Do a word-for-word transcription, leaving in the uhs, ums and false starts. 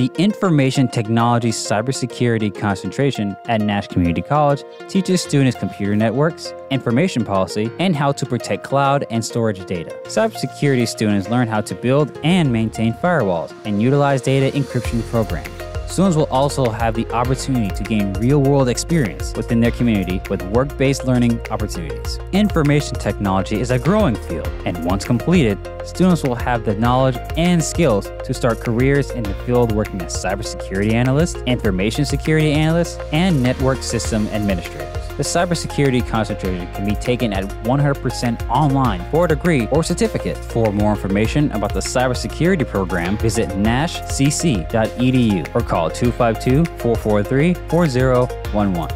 The Information Technology Cybersecurity concentration at Nash Community College teaches students computer networks, information policy, and how to protect cloud and storage data. Cybersecurity students learn how to build and maintain firewalls and utilize data encryption programs. Students will also have the opportunity to gain real-world experience within their community with work-based learning opportunities. Information technology is a growing field, and once completed, students will have the knowledge and skills to start careers in the field working as cybersecurity analysts, information security analysts, and network system administrators. The cybersecurity concentration can be taken at one hundred percent online for a degree or certificate. For more information about the cybersecurity program, visit nash c c dot e d u or call two five two, four four three, four zero one one.